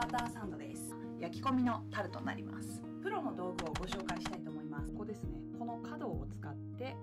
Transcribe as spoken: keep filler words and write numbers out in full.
バターサンドです。焼き込みのタルトになります。プロの道具をご紹介したいと思います。ここですね、この角を使って